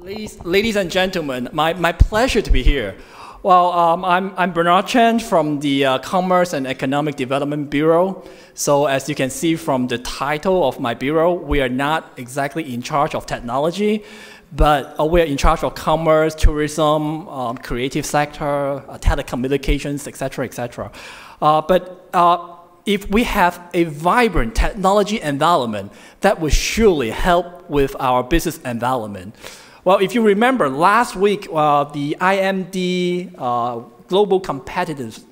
Ladies and gentlemen, my pleasure to be here. Well, I'm Bernard Chan from the Commerce and Economic Development Bureau. So as you can see from the title of my bureau, we are not exactly in charge of technology, but we're in charge of commerce, tourism, creative sector, telecommunications, etc., etc. If we have a vibrant technology environment, that will surely help with our business environment. Well, if you remember, last week, the IMD Global Competitiveness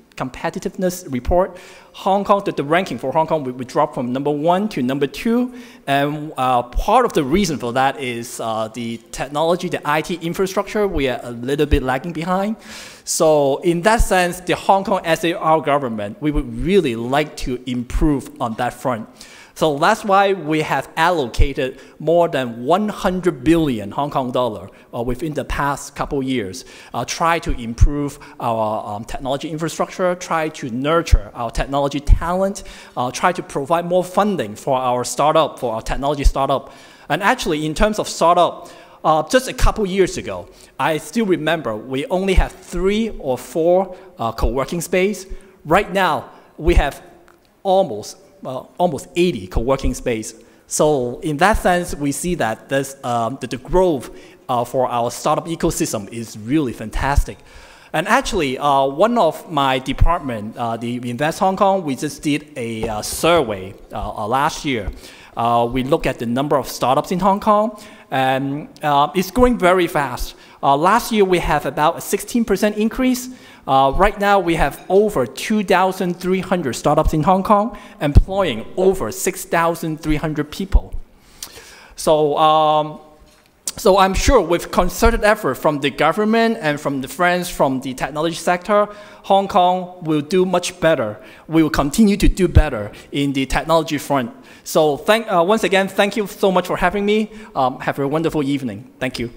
Report, Hong Kong, the ranking for Hong Kong, we dropped from number 1 to number 2. And part of the reason for that is the technology, the IT infrastructure, we are a little bit lagging behind. So in that sense, the Hong Kong SAR government, we would really like to improve on that front. So that's why we have allocated more than 100 billion Hong Kong dollar within the past couple years, try to improve our technology infrastructure, try to nurture our technology talent, try to provide more funding for our startup, for our technology startup. And actually, in terms of startup, just a couple years ago, I still remember we only have 3 or 4 co-working space. Right now, we have almost 80 co-working space. So in that sense, we see that the growth for our startup ecosystem is really fantastic. And actually, one of my department, the Invest Hong Kong, we just did a survey last year. We look at the number of startups in Hong Kong, and it's growing very fast. Last year, we have about a 16% increase. Right now, we have over 2,300 startups in Hong Kong, employing over 6,300 people. So, so I'm sure with concerted effort from the government and from the friends from the technology sector, Hong Kong will do much better. We will continue to do better in the technology front. So once again, thank you so much for having me. Have a wonderful evening. Thank you.